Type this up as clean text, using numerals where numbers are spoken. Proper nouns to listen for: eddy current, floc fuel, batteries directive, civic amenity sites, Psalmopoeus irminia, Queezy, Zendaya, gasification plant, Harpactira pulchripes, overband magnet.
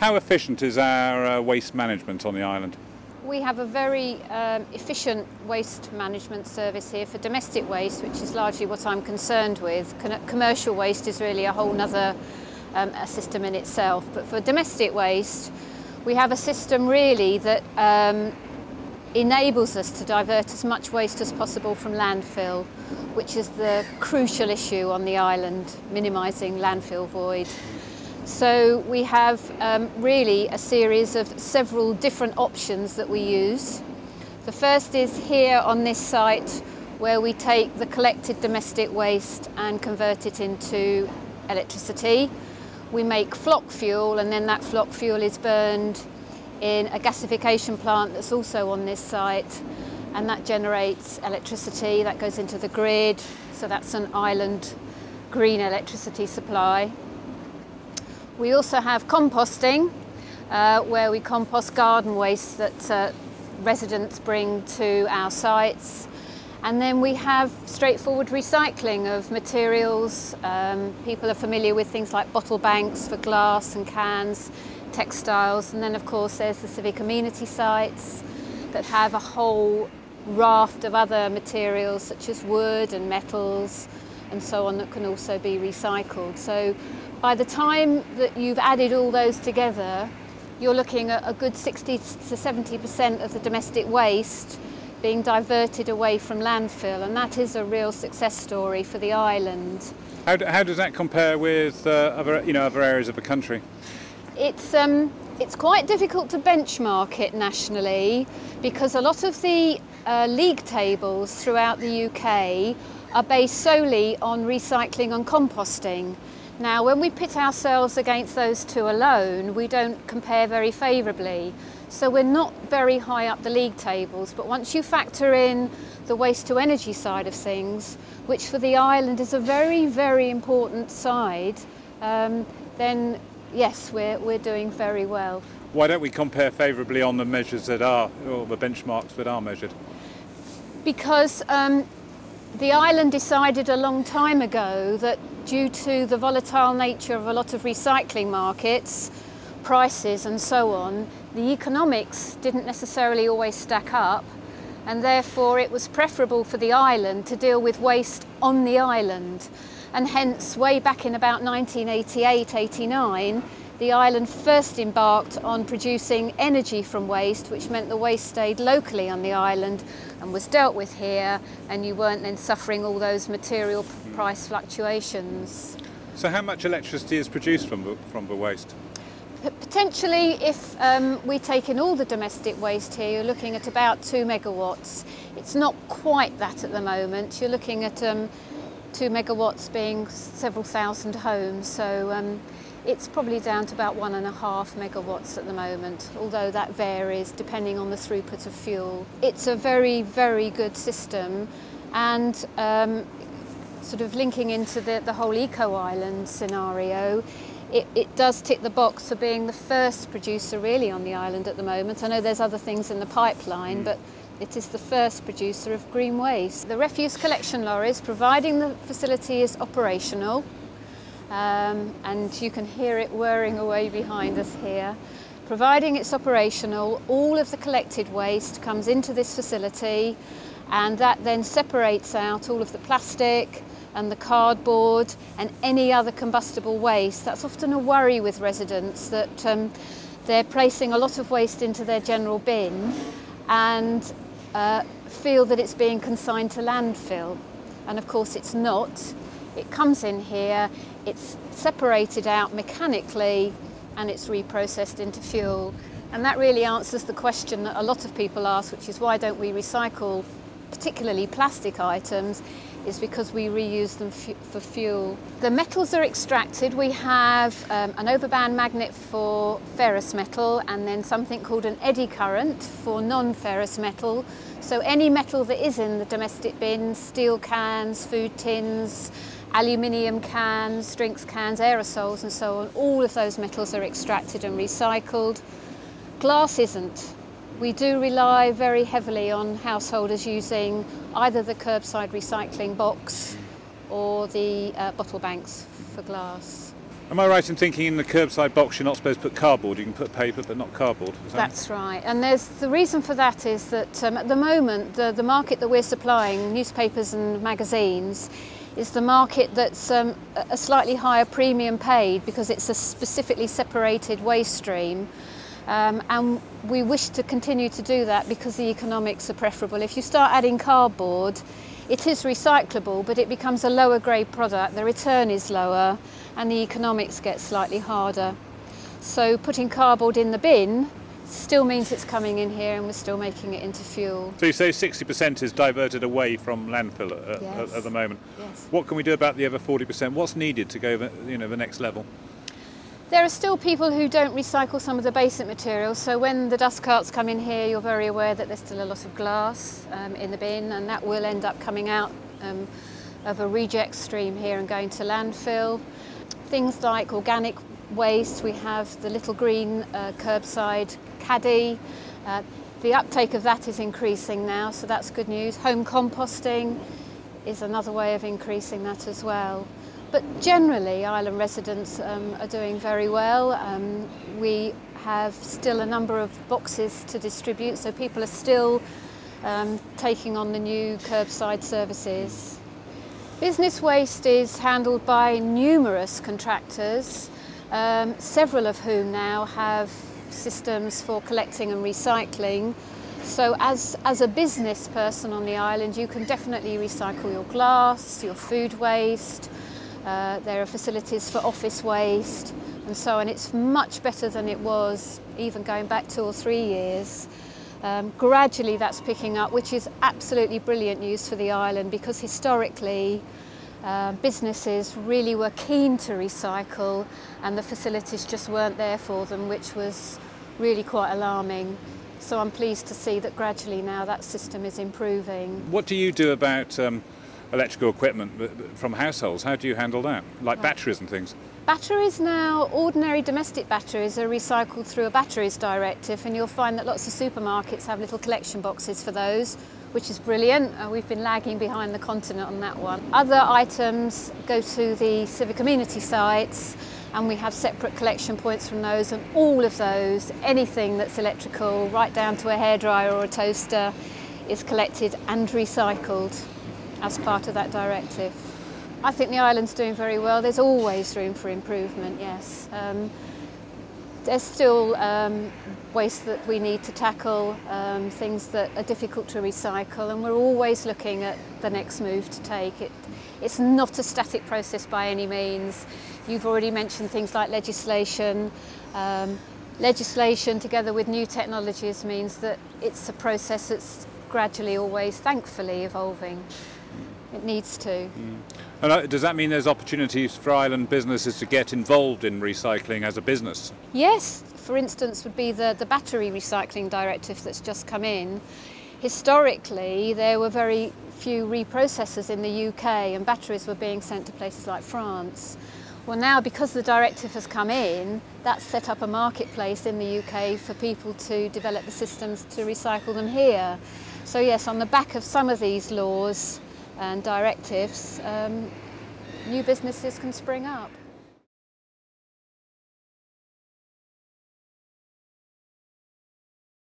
How efficient is our waste management on the island? We have a very efficient waste management service here for domestic waste, which is largely what I'm concerned with. Commercial waste is really a whole other system in itself. But for domestic waste, we have a system really that enables us to divert as much waste as possible from landfill, which is the crucial issue on the island, minimising landfill void. So we have really a series of several different options that we use. The first is here on this site, where we take the collected domestic waste and convert it into electricity. We make floc fuel, and then that floc fuel is burned in a gasification plant that's also on this site, and that generates electricity that goes into the grid. So that's an island green electricity supply. We also have composting, where we compost garden waste that residents bring to our sites. And then we have straightforward recycling of materials. People are familiar with things like bottle banks for glass and cans, textiles, and then of course there's the civic amenity sites that have a whole raft of other materials such as wood and metals and so on that can also be recycled. So by the time that you've added all those together, you're looking at a good 60 to 70% of the domestic waste being diverted away from landfill, and that is a real success story for the island. How does that compare with other areas of the country? It's quite difficult to benchmark it nationally, because a lot of the league tables throughout the UK are based solely on recycling and composting. Now, when we pit ourselves against those two alone, we don't compare very favourably. So we're not very high up the league tables, but once you factor in the waste to energy side of things, which for the island is a very, very important side, then yes, we're doing very well. Why don't we compare favourably on the measures that are, or the benchmarks that are measured? Because the island decided a long time ago that due to the volatile nature of a lot of recycling markets, prices and so on, the economics didn't necessarily always stack up, and therefore it was preferable for the island to deal with waste on the island. And hence, way back in about 1988-89, the island first embarked on producing energy from waste, which meant the waste stayed locally on the island and was dealt with here, and you weren't then suffering all those material price fluctuations. So how much electricity is produced from the waste? Potentially, if we take in all the domestic waste here, you're looking at about 2 megawatts. It's not quite that at the moment. You're looking at 2 megawatts being several thousand homes, so it's probably down to about 1.5 megawatts at the moment, although that varies depending on the throughput of fuel. It's a very, very good system, and sort of linking into the whole eco-island scenario, it does tick the box for being the first producer really on the island at the moment. I know there's other things in the pipeline, but it is the first producer of green waste. The refuse collection lorries, providing the facility is operational, and you can hear it whirring away behind us here. Providing it's operational, all of the collected waste comes into this facility, and that then separates out all of the plastic and the cardboard and any other combustible waste. That's often a worry with residents, that they're placing a lot of waste into their general bin and feel that it's being consigned to landfill. And of course it's not. It comes in here, it's separated out mechanically, and it's reprocessed into fuel. And that really answers the question that a lot of people ask, which is why don't we recycle particularly plastic items, is because we reuse them for fuel. The metals are extracted. We have an overband magnet for ferrous metal, and then something called an eddy current for non-ferrous metal. So any metal that is in the domestic bins, steel cans, food tins, aluminium cans, drinks cans, aerosols and so on, all of those metals are extracted and recycled. Glass isn't. We do rely very heavily on householders using either the curbside recycling box or the bottle banks for glass. Am I right in thinking in the curbside box you're not supposed to put cardboard? You can put paper but not cardboard. That's right. And there's the reason for that is that at the moment the market that we're supplying, newspapers and magazines, is the market that's a slightly higher premium paid because it's a specifically separated waste stream. And we wish to continue to do that because the economics are preferable. If you start adding cardboard, it is recyclable, but it becomes a lower grade product, the return is lower, and the economics get slightly harder. So putting cardboard in the bin still means it's coming in here and we're still making it into fuel. So you say 60% is diverted away from landfill at the moment. Yes. What can we do about the other 40%? What's needed to go, you know, the next level? There are still people who don't recycle some of the basic materials, so when the dust carts come in here you're very aware that there's still a lot of glass in the bin, and that will end up coming out of a reject stream here and going to landfill. Things like organic waste, we have the little green curbside caddy. The uptake of that is increasing now, so that's good news. Home composting is another way of increasing that as well. But generally, island residents are doing very well. We have still a number of boxes to distribute, so people are still taking on the new curbside services. Business waste is handled by numerous contractors, several of whom now have systems for collecting and recycling. So as a business person on the island, you can definitely recycle your glass, your food waste. There are facilities for office waste and so on. It's much better than it was even going back 2 or 3 years. Gradually that's picking up, which is absolutely brilliant news for the island, because historically businesses really were keen to recycle and the facilities just weren't there for them, which was really quite alarming. So I'm pleased to see that gradually now that system is improving. What do you do about electrical equipment from households? How do you handle that, like batteries and things? Batteries now, ordinary domestic batteries are recycled through a batteries directive, and you'll find that lots of supermarkets have little collection boxes for those, which is brilliant. We've been lagging behind the continent on that one. Other items go to the civic amenity sites, and we have separate collection points from those, and all of those, anything that's electrical, right down to a hairdryer or a toaster, is collected and recycled as part of that directive. I think the island's doing very well. There's always room for improvement, yes. There's still waste that we need to tackle, things that are difficult to recycle, and we're always looking at the next move to take. It's not a static process by any means. You've already mentioned things like legislation. Legislation together with new technologies means that it's a process that's gradually, always, thankfully, evolving. It needs to. Mm. And does that mean there's opportunities for island businesses to get involved in recycling as a business? Yes, for instance would be the battery recycling directive that's just come in. Historically there were very few reprocessors in the UK and batteries were being sent to places like France. Well now, because the directive has come in, that's set up a marketplace in the UK for people to develop the systems to recycle them here. So yes, on the back of some of these laws and directives, new businesses can spring up.